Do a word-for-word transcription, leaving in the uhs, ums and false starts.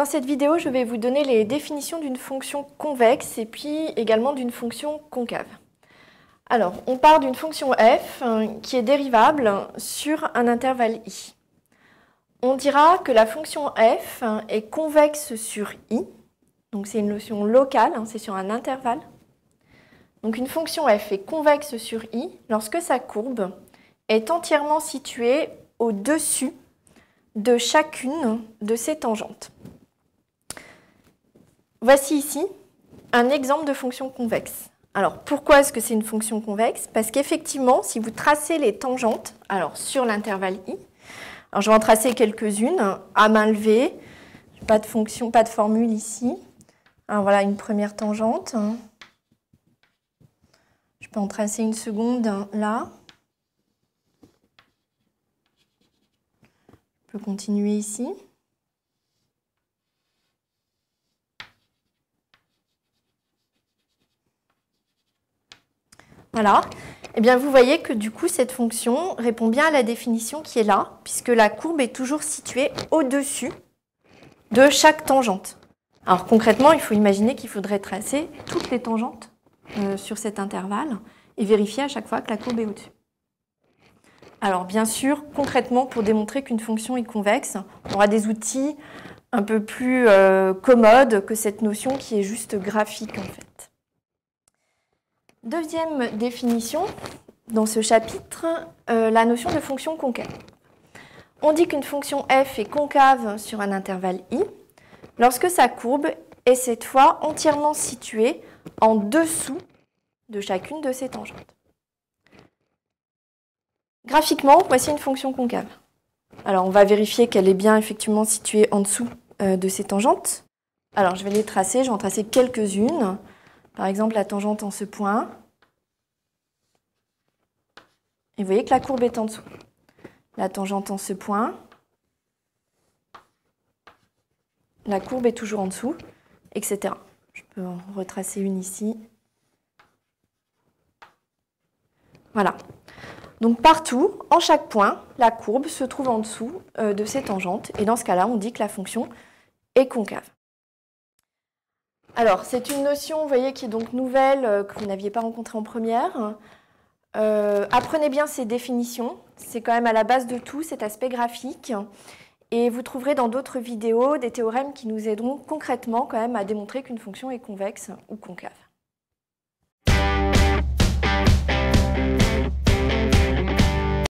Dans cette vidéo, je vais vous donner les définitions d'une fonction convexe et puis également d'une fonction concave. Alors, on part d'une fonction f qui est dérivable sur un intervalle i. On dira que la fonction f est convexe sur i, donc c'est une notion locale, c'est sur un intervalle. Donc une fonction f est convexe sur i lorsque sa courbe est entièrement située au-dessus de chacune de ces tangentes. Voici ici un exemple de fonction convexe. Alors pourquoi est-ce que c'est une fonction convexe? Parce qu'effectivement, si vous tracez les tangentes, alors sur l'intervalle i, alors je vais en tracer quelques-unes à main levée, pas de fonction, pas de formule ici. Alors voilà une première tangente. Je peux en tracer une seconde là. Je peux continuer ici. Voilà, et bien vous voyez que du coup cette fonction répond bien à la définition qui est là, puisque la courbe est toujours située au-dessus de chaque tangente. Alors concrètement, il faut imaginer qu'il faudrait tracer toutes les tangentes euh, sur cet intervalle et vérifier à chaque fois que la courbe est au-dessus. Alors bien sûr, concrètement, pour démontrer qu'une fonction est convexe, on aura des outils un peu plus euh, commodes que cette notion qui est juste graphique en fait. Deuxième définition dans ce chapitre, euh, la notion de fonction concave. On dit qu'une fonction f est concave sur un intervalle i lorsque sa courbe est cette fois entièrement située en dessous de chacune de ses tangentes. Graphiquement, voici une fonction concave. Alors on va vérifier qu'elle est bien effectivement située en dessous euh, de ses tangentes. Alors je vais les tracer, je vais en tracer quelques-unes. Par exemple, la tangente en ce point. Et vous voyez que la courbe est en dessous. La tangente en ce point. La courbe est toujours en dessous, et cetera. Je peux en retracer une ici. Voilà. Donc partout, en chaque point, la courbe se trouve en dessous de ces tangentes. Et dans ce cas-là, on dit que la fonction est concave. Alors, c'est une notion, vous voyez, qui est donc nouvelle, euh, que vous n'aviez pas rencontrée en première. Euh, apprenez bien ces définitions, c'est quand même à la base de tout, cet aspect graphique. Et vous trouverez dans d'autres vidéos des théorèmes qui nous aideront concrètement quand même à démontrer qu'une fonction est convexe ou concave.